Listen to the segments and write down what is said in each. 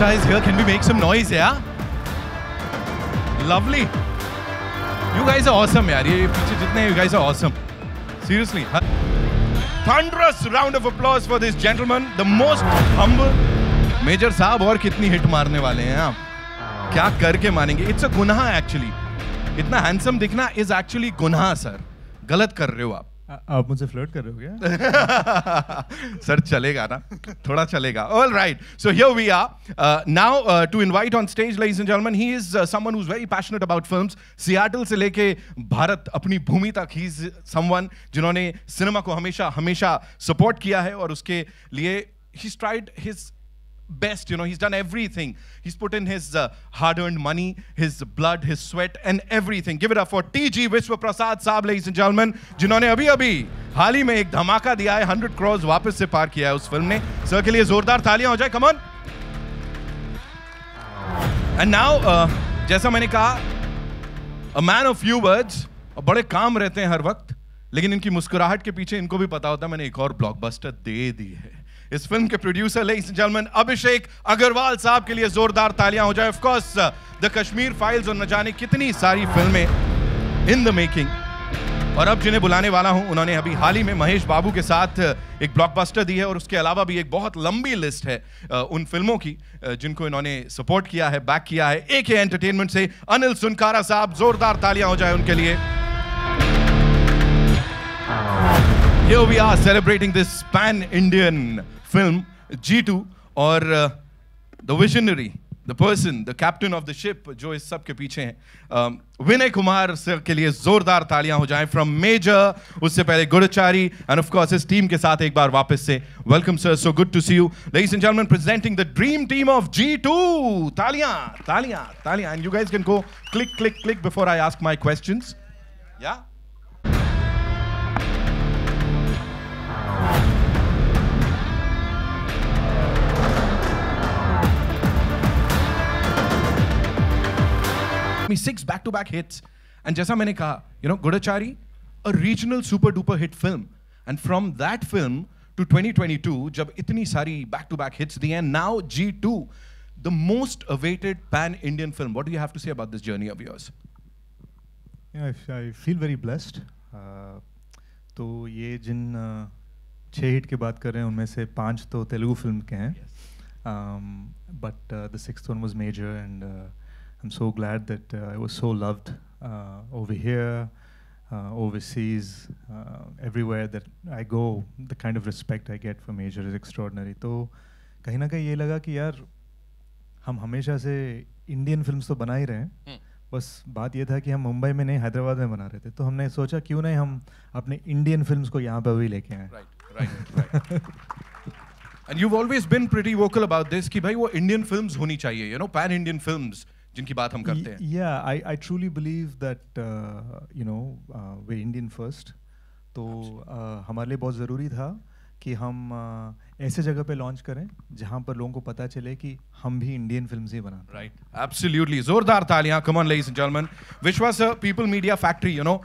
Guys, here, can we make some noise, yeah? Lovely. You guys are awesome, yaar. You guys are awesome. Seriously. Thunderous round of applause for this gentleman, the most humble. Major Saab, और कितनी hit मारने वाले हैं आप? क्या करके मारेंगे? It's a गुनाह actually. इतना handsome दिखना is actually गुनाह sir. गलत कर रहे हो आप. आप मुझसे flirt कर रहे हो क्या? Sir चलेगा ना? थोड़ा चलेगा. All right. So here we are. Now to invite on stage, ladies and gentlemen, he is someone who's very passionate about films. Seattle से लेके भारत अपनी भूमि तक he is someone जिन्होंने सिनेमा को हमेशा support किया है और उसके लिए he's tried his best, you know, he's done everything. He's put in his hard-earned money, his blood, his sweat, and everything. Give it up for TG Vishwa Prasad Saab, ladies and gentlemen, जिन्होंने अभी हाल ही में एक धमाका दिया है, 100 crores वापस से पार किया है उस फिल्म ने. Sir के लिए जोरदार तालियां हो जाए, come on. And now, जैसा मैंने कहा, a man of few words. बड़े काम रहते हैं हर वक्त, लेकिन इनकी मुस्कुराहट के पीछे इनको भी पता होता है मैंने एक और ब्लॉकबस्टर दे दी है. इस फिल्म के producer, ladies and gentlemen, Abhishek Agarwal साहब के लिए जोरदार तालियां हो जाए. Of course, The Kashmir Files और न जाने कितनी सारी फिल्में in the making. और अब जिन्हें बुलाने वाला हूं, उन्होंने अभी हाल ही में महेश बाबू के साथ एक ब्लॉकबस्टर दी है और उसके अलावा भी एक बहुत लंबी लिस्ट है उन फिल्मों की जिनको इन्होंने सपोर्ट किया है, बैक किया है. AK एंटरटेनमेंट से अनिल सुनकारा साहब, जोरदार तालियां हो जाए उनके लिए. Here we are celebrating this pan-Indian film, G2, और the visionary, the person, the captain of the ship, जो इस सब के पीछे हैं. विनय कुमार सर के लिए जोरदार तालियां हो जाएं from Major, उससे पहले गुड़चारी, and of course इस टीम के साथ एक बार वापस से welcome sir, so good to see you. Ladies and gentlemen, presenting the dream team of G2, तालियां, तालियां, तालियां, and you guys can go click, click, click before I ask my questions. Yeah? Me 6 back-to-back hits, and जैसा मैंने कहा, you know, Gudachari, a regional super-duper hit film, and from that film to 2022, जब इतनी सारी back-to-back hits दी हैं, now G2, the most awaited pan-Indian film. What do you have to say about this journey of yours? Yeah, I feel very blessed. तो ये जिन 6 hit की बात कर रहे हैं, उनमें से 5 तो तेलुगु फिल्म के हैं, but the 6th one was Major, and I'm so glad that I was so loved over here, overseas, everywhere that I go. The kind of respect I get from Major is extraordinary. So, कहीं ना कहीं ये लगा कि यार हम हमेशा से Indian films तो बना ही रहे हैं. बस बात ये था कि हम मुंबई में नहीं हैदराबाद में बना रहे थे. तो हमने सोचा क्यों नहीं हम अपने Indian films को यहाँ पे भी लेके आएं. And you've always been pretty vocal about this कि भाई वो Indian films होनी चाहिए. You know, pan Indian films. जिनकी बात हम करते हैं. Yeah, I truly believe that you know we're Indian first. तो हमारे लिए बहुत ज़रूरी था कि हम ऐसे जगह पे लॉन्च करें जहाँ पर लोगों को पता चले कि हम भी इंडियन फिल्म्स ही बनाएं. Right, absolutely. जोरदार तालियाँ. Come on, ladies and gentlemen. Vishwa sir, People Media Factory. You know,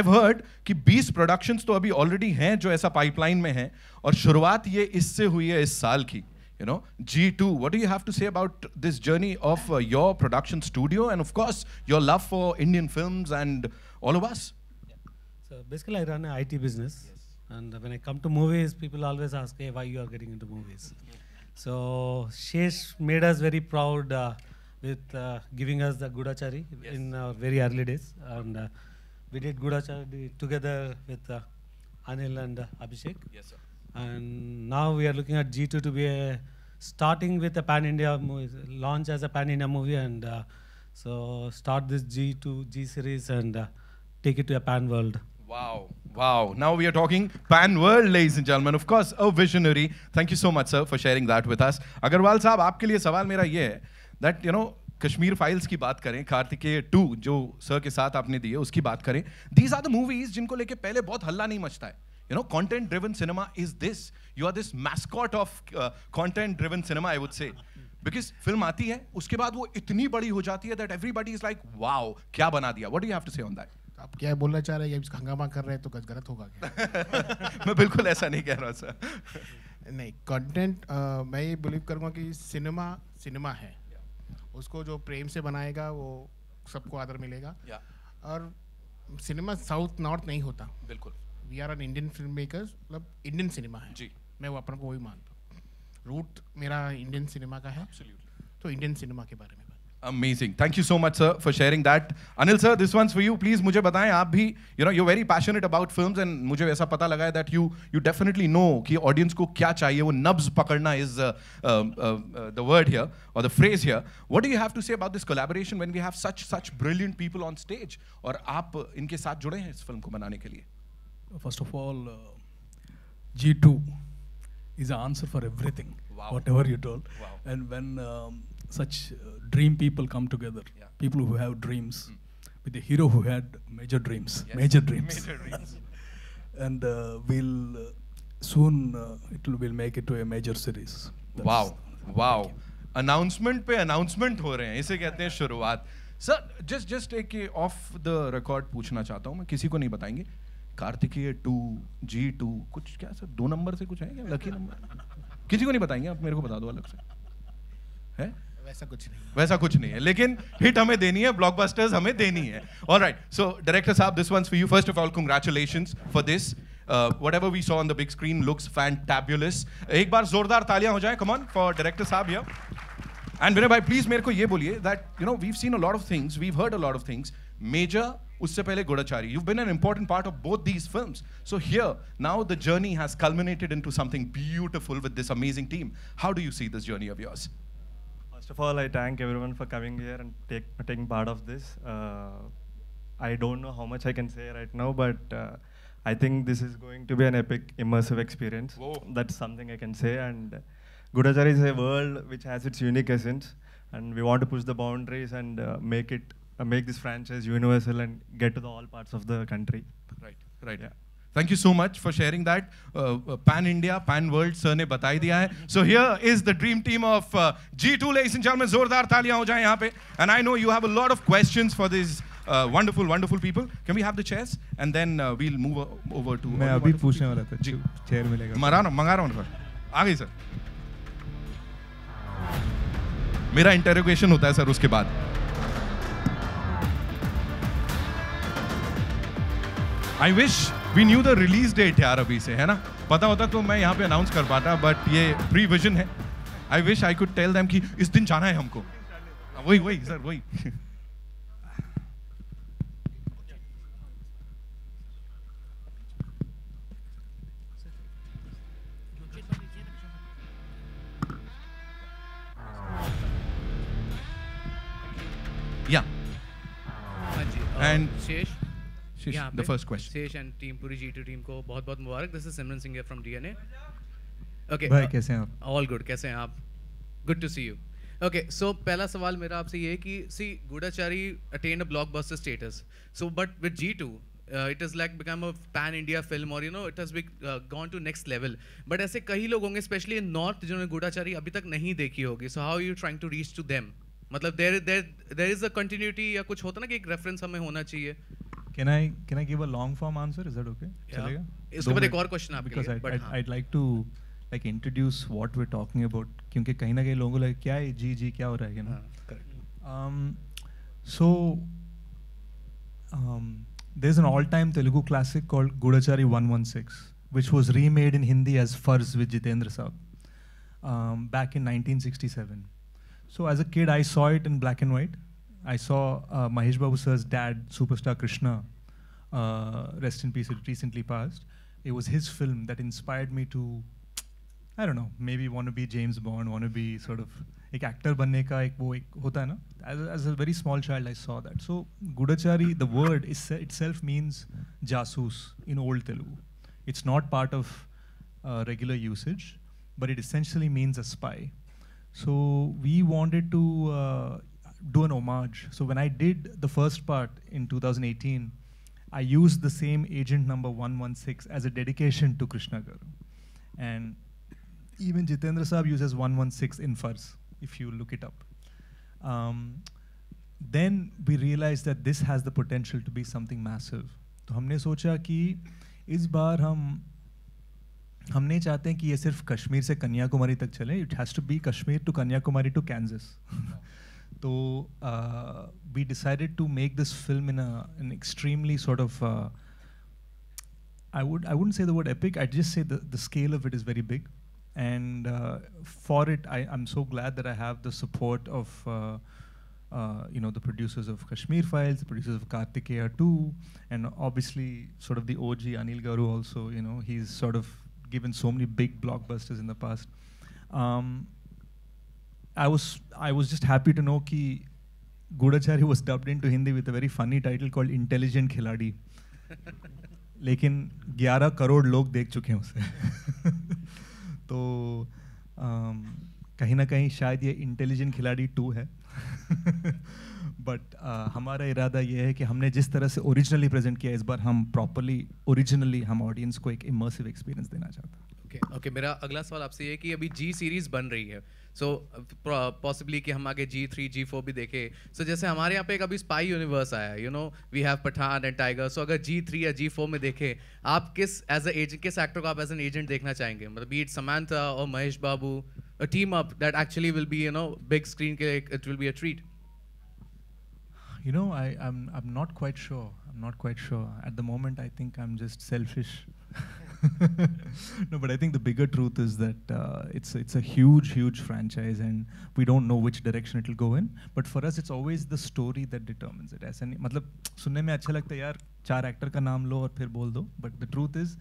I've heard कि 20 productions तो अभी already हैं जो ऐसा pipeline में हैं और शुरुआत ये इससे हुई है इस साल की. You know, G2, what do you have to say about this journey of your production studio and of course your love for Indian films and all of us? Yeah. So basically I run an IT business. Yes. And when I come to movies, people always ask, hey, why you are getting into movies? So Sesh made us very proud with giving us the Gudachari. Yes. In our very early days. And we did Gudachari together with Anil and Abhishek. Yes, sir. And now we are looking at G2 to be starting with a pan-India movie, launch as a pan-India movie, and so start this G2, G series, and take it to a pan-world. Wow, wow. Now we are talking pan-world, ladies and gentlemen. Of course, a visionary. Thank you so much, sir, for sharing that with us. Agarwal sahab, आपके लिए सवाल मेरा ये है that, you know, Kashmir Files की बात करें, कार्तिकेय 2 जो सर के साथ आपने दी है उसकी बात करें. These are the movies जिनको लेके पहले बहुत हल्ला नहीं मचता है. You know, content-driven cinema is this. You are this mascot of content-driven cinema, I would say. Because film आती है, उसके बाद वो इतनी बड़ी हो जाती है that everybody is like, wow, क्या बना दिया? What do you have to say on that? आप क्या बोलना चाह रहे हैं? या इस हंगामा कर रहे हैं तो गलत होगा क्या? मैं बिल्कुल ऐसा नहीं कह रहा सर. नहीं, कंटेंट मैं ये बिलीव करूँगा कि सिनेमा सिनेमा है, उसको जो प्रेम से बनाएगा वो सबको आदर मिलेगा। और सिनेमा साउथ नॉर्थ नहीं होता, बिल्कुल we are an Indian film makers, मतलब इंडियन सिनेमा है जी, मैं वो अपन को वही मानता हूँ। रूट मेरा इंडियन सिनेमा का है, तो इंडियन सिनेमा के बारे में। Amazing. Thank you so much, sir, for sharing that. Anil sir, this one's for you. Please, मुझे बताएं आप भी, you know, you're very passionate about films, and मुझे ऐसा पता लगा है that you definitely know कि audience को क्या चाहिए, वो nubs पकड़ना is the word here or the phrase here. What do you have to say about this collaboration when we have such brilliant people on stage? और आप इनके साथ जुड़े हैं इस film को बनाने के लिए. First of all, G2 is the answer for everything. Wow. Whatever you told. Wow. And when such dream people come together, yeah, people who have dreams, with a hero who had major dreams, yes, major dreams. And we'll soon we'll make it to a major series. That's wow! Announcement पे announcement हो रहे हैं, इसे कहते हैं शुरुआत। Sir, just एक off the record पूछना चाहता हूँ मैं, किसी को नहीं बताएंगे। कार्तिकेय 2, G2, कुछ क्या सर? 2 नंबर से कुछ है क्या? Lucky number? किसी को नहीं बताएंगे, आप मेरे को बता दो अलग से। है? वैसा कुछ नहीं है, लेकिन हिट हमें देनी है, ब्लॉकबस्टर्स हमें देनी है। ऑलराइट, सो डायरेक्टर साहब, this one's for you. First of all, congratulations for this. Whatever we saw on the big screen looks fantabulous. एक बार जोरदार तालियां हो जाए, कम ऑन फॉर डायरेक्टर साहब हियर। एंड विनय भाई, प्लीज मेरे को ये बोलिए that, you know, we have seen a lot of things, we have heard a lot of things. Major, उससे पहले Goodachari, you've been an important part of both these films. So here, now the journey has culminated into something beautiful with this amazing team. How do you see this journey of yours? First of all, I thank everyone for coming here and taking part of this. I don't know how much I can say right now, but I think this is going to be an epic, immersive experience. Whoa. That's something I can say. And Gudachari is a world which has its unique essence, and we want to push the boundaries and make this franchise universal and get to the all parts of the country. Right. Yeah. Thank you so much for sharing that. Pan India, Pan World, sir ने बताई दिया है. So here is the dream team of G2, ladies and gentlemen. जोरदार तालियां हो जाएं यहाँ पे. And I know you have a lot of questions for these wonderful people. Can we have the chairs? And then we'll move over to. मैं अभी पूछने वाला था. जी. Chair मिलेगा. मंगा रहा हूँ सर. आ गई सर. मेरा interrogation होता है सर उसके बाद. I wish we knew the release date यार अभी से, है ना? पता होता तो मैं यहाँ पे अनाउंस कर पाता, but ये pre-vision है। I wish I could tell them कि इस दिन जाना है हमको। वही sir. Yeah. And Ashish, the first question. Sesh and team, पूरी G2 team को बहुत मुबारक. This is Simran Singh here from DNA. Okay. भाई कैसे हैं आप? All good. कैसे हैं आप? Good to see you. Okay. So पहला सवाल मेरा आपसे ये है कि see Gudachari attained a blockbuster status. So but with G2 it has like become a pan India film or you know it has gone to next level. But ऐसे कई लोग होंगे especially in north जिन्होंने Gudachari अभी तक नहीं देखी होगी. So how are you trying to reach to them? मतलब there is a continuity या कुछ होता ना कि एक reference हमें होना चाहिए. Can I give a long form answer? Is that okay? Yeah. इसके बाद एक और question आपके लिए. Because I'd like to like introduce what we're talking about. क्योंकि कहीं ना कहीं लोगों को लगे क्या है जी क्या हो रहा है क्या ना? Correct. So there's an all-time Telugu classic called Gudachari 116, which was remade in Hindi as Furs with Jitendra Saab back in 1967. So as a kid, I saw it in black and white. I saw Mahesh Babu sir's dad, superstar Krishna, rest in peace, recently passed. It was his film that inspired me to, I don't know, maybe want to be James Bond, want to be sort of ek actor banne ka ek wo ek hota hai na. As a very small child, I saw that. So Gudachari, the word itself means jasus in old Telugu. It's not part of regular usage, but it essentially means a spy. So we wanted to do an homage. So when I did the first part in 2018, I used the same agent number 116 as a dedication to Krishna Garu. And even Jitendra Saab uses 116 in Furs, if you look it up. Then we realized that this has the potential to be something massive. So हमने सोचा कि इस बार हम हम नहीं चाहते हैं कि ये सिर्फ कश्मीर से कन्याकुमारी तक चले. It has to be Kashmir to Kanyakumari to Kansas. तो we decided to make this film in an extremely sort of I wouldn't say the word epic. I'd just say the scale of it is very big, and for it, I'm so glad that I have the support of the producers of Kashmir Files, the producers of Kartikeya 2, and obviously sort of the OG Anil Garu also. You know, he's sort of given so many big blockbusters in the past. I was just happy to know that Gudachari was dubbed into Hindi with a very funny title called Intelligent Khiladi. लेकिन 11 करोड़ लोग देख चुके हैं उसे. तो कहीं ना कहीं शायद ये इंटेलिजेंट खिलाड़ी 2 है. बट हमारा इरादा ये है कि हमने जिस तरह से ओरिजिनली प्रेजेंट किया इस बार हम प्रॉपर्ली ओरिजिनली हम ऑडियंस को एक इमर्सिव एक्सपीरियंस देना चाहते हैं. ओके, मेरा अगला सवाल आपसे ये है कि अभी जी सीरीज़ बन रही है, सो पॉसिबली कि हम आगे G3, G4 भी देखें. सो जैसे हमारे यहाँ पे एक अभी स्पाई यूनिवर्स आया, you know we have Pathaan and Tiger. सो अगर G3 या G4 में देखें, आप किस एज अ एजेंट, किस एक्टर को आप एज एन एजेंट देखना चाहेंगे? मतलब बीट समांथा और महेश बाबू, अ team up that actually will be, you know, big screen के, it will be a treat. You know, I'm not quite sure. I'm not quite sure. At the moment, I think I'm just selfish. No, but I think the bigger truth is that it's a huge franchise, and we don't know which direction it'll go in. But for us, it's always the story that determines it. ऐसे नहीं, मतलब सुनने में अच्छा लगता है यार 4 actor का नाम लो और फिर बोल दो. But the truth is,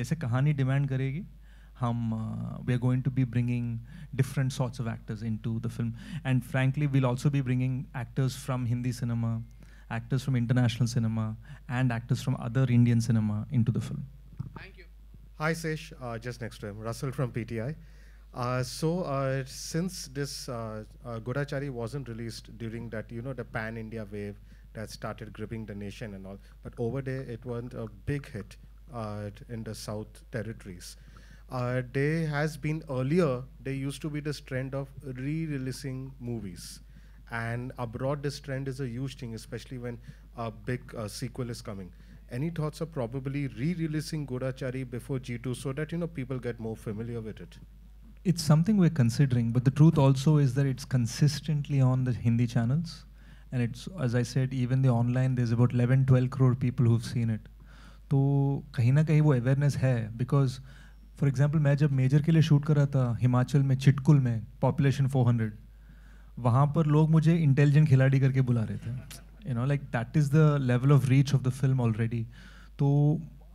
जैसे कहानी demand करेगी, we are going to be bringing different sorts of actors into the film, and frankly, we'll also be bringing actors from Hindi cinema, actors from international cinema, and actors from other Indian cinema into the film. Thank you. Hi, Sesh. Just next to him, Russell from PTI. Since this Gudachari wasn't released during that, you know, the pan-India wave that started gripping the nation and all, but over there it wasn't a big hit in the South territories. There has been earlier, there used to be this trend of re-releasing movies, and abroad this trend is a huge thing, especially when a big sequel is coming. Any thoughts of probably re-releasing Gudachari before G2 so that, you know, people get more familiar with it? It's something we're considering, but the truth also is that it's consistently on the Hindi channels, and it's, as I said, even the online, there's about 11-12 crore people who've seen it. So, kahin na kahin wo awareness hai, because for example मैं जब major के लिए shoot कर रहा था हिमाचल में चिटकुल में population 400, वहाँ पर लोग मुझे इंटेलिजेंट खिलाड़ी करके बुला रहे थे. You know, like that is the level of reach of the film already. तो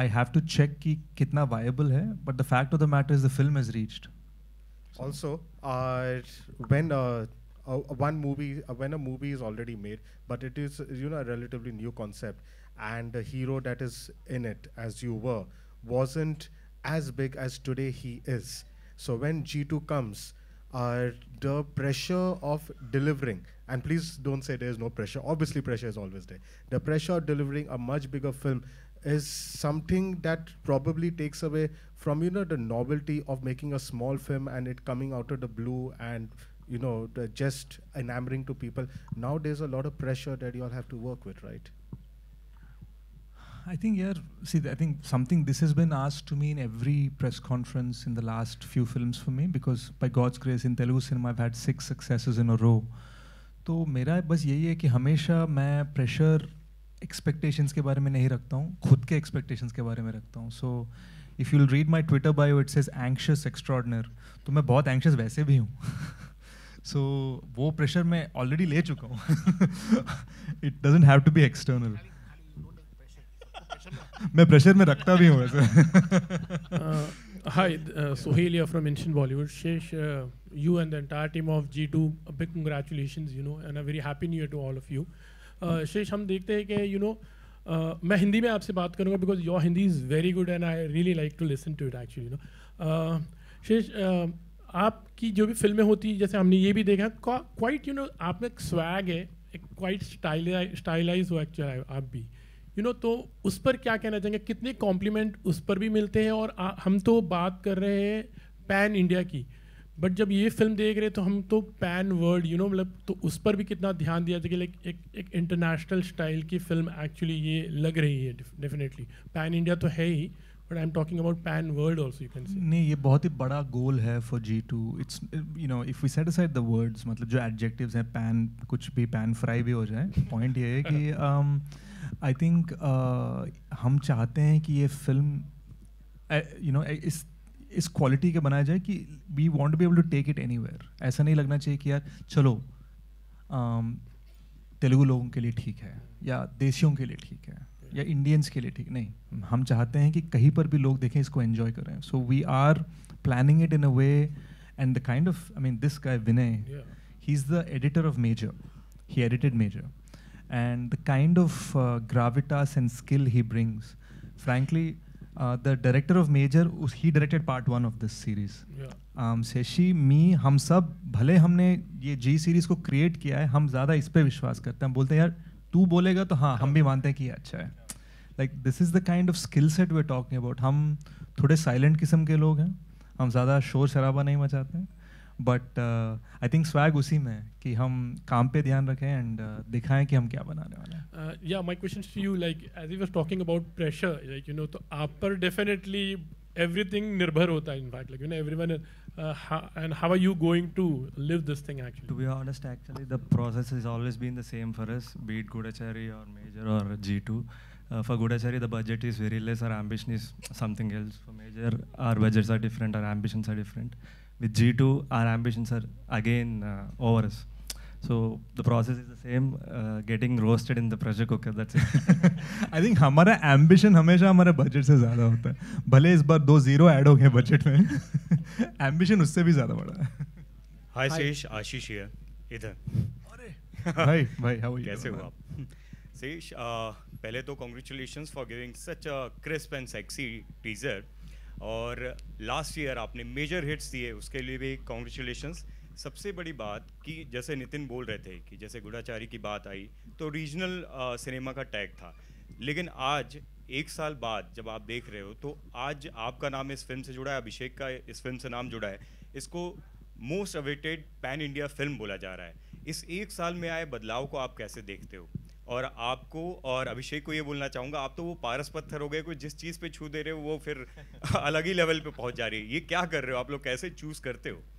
आई हैव टू चेक कि कितना वायबल है, but the fact of the matter is the film is reached. Also when a movie is already made, but it is, you know, a relatively new concept, and the hero that is in it, as you were, wasn't as big as today he is. So when G2 comes, the pressure of delivering, and please don't say there is no pressure, obviously pressure is always there. The pressure of delivering a much bigger film is something that probably takes away from, you know, the novelty of making a small film and it coming out of the blue and, you know, just enamoring to people. Now there's a lot of pressure that you all have to work with, right? I think, yeah, see, I think something, this has been asked to me in every press conference in the last few films for me, because by God's grace in Telugu cinema I've had 6 successes in a row. तो मेरा बस यही है कि हमेशा मैं pressure expectations के बारे में नहीं रखता हूँ, खुद के expectations के बारे में रखता हूँ. So if you'll read my Twitter bio, it says anxious extraordinaire. तो मैं बहुत anxious वैसे भी हूँ. So वो pressure मैं already ले चुका हूँ. It doesn't have to be external. मैं प्रेशर में रखता भी हूँ वैसे. Hi, Sohailia from Ancient Bollywood. Shesh, you and the entire team of G2, a big congratulations, you know, and a very happy new year to all of you. Shesh, हम देखते हैं कि, you know, मैं हिंदी में आपसे बात करूँगा because your Hindi is very good and I really like to listen to it actually, you know. Shesh, आपकी जो भी फिल्में होती हैं, जैसे हमने ये भी देखा, quite, you know, आप में swag है, quite stylized हो actually आप भी. यू नो, तो उस पर क्या कहना चाहेंगे? कितने कॉम्प्लीमेंट उस पर भी मिलते हैं? और हम तो बात कर रहे हैं पैन इंडिया की, बट जब ये फिल्म देख रहे हैं तो हम तो पैन वर्ल्ड, यू नो, मतलब तो उस पर भी कितना ध्यान दिया जाएगा? लाइक एक इंटरनेशनल स्टाइल की फिल्म एक्चुअली ये लग रही है. डेफिनेटली पैन इंडिया तो है ही, But I'm talking about pan-world also, you can say. No, this is a very big goal hai for G2. It's, you know, if we set aside the words, matlab jo adjectives hai, pan, kuch bhi pan fry bhi ho jaye. Point ye hai ki, I think hum chahte hain ki ye film, you know, is quality ke banaya jaye ki we want to be able to take it anywhere. Aisa nahi lagna chahiye ki yaar, chalo, Telugu logon ke liye theek hai, ya deshiyon ke liye theek hai, या Indians के लिए ठीक नहीं. हम चाहते हैं कि कहीं पर भी लोग देखें, इसको एंजॉय करें. So we are planning it in a way and the kind of, I mean, this guy Vinay, he is the editor of Major, he edited Major, and the kind of gravitas and skill he brings. Frankly the director of Major, he directed part 1 of this series. Shashi, me, हम सब, भले हमने ये जी series को create किया है, हम ज़्यादा इस पर विश्वास करते हैं. हम बोलते हैं यार तू बोलेगा तो हाँ, हम भी मानते हैं कि ये अच्छा है. Like this is the kind of skill set we are talking about. हम थोड़े साइलेंट किस्म के लोग हैं, हम ज़्यादा शोर शराबा नहीं मचाते हैं, बट आई थिंक स्वैग उसी में है कि हम काम पे ध्यान रखें एंड दिखाएं कि हम क्या बनाने वाले हैं. या my questions to you, like as we were talking about pressure, like you know, तो आप पर डेफिनेटली एवरीथिंग निर्भर होता है. In fact like you know everyone. And how are you going to live this thing actually? To be honest, actually, the process has always been the same for us, be it Gudachari or Major or G2. For Gudachari, the budget is very less, our ambition is something else. For Major, our budgets are different, our ambitions are different. With G2, our ambitions are again over us. So the process is the same, getting roasted in the pressure cooker, that's it. I think हमारा ambition हमेशा हमारे budget से ज़्यादा होता है. भले इस बार 2 zeros add हो गए budget में, ambition उससे भी ज़्यादा बड़ा है. Hi Sesh, Ashish here, इधर. Hi, hi, how are you? कैसे हो आप? Sesh, पहले तो congratulations for giving such a crisp and sexy teaser. और last year आपने major hits दिए, उसके लिए भी congratulations. सबसे बड़ी बात कि जैसे नितिन बोल रहे थे कि जैसे गुड़ाचारी की बात आई तो रीजनल सिनेमा का टैग था, लेकिन आज 1 साल बाद जब आप देख रहे हो तो आज आपका नाम इस फिल्म से जुड़ा है, अभिषेक का इस फिल्म से नाम जुड़ा है, इसको most awaited pan India film बोला जा रहा है. इस 1 साल में आए बदलाव को आप कैसे देखते हो? और आपको और अभिषेक को ये बोलना चाहूँगा, आप तो वो पारस पत्थर हो गए, कोई जिस चीज़ पर छू दे रहे हो वो फिर अलग ही लेवल पर पहुँच जा रही है. ये क्या कर रहे हो आप लोग, कैसे चूज़ करते हो?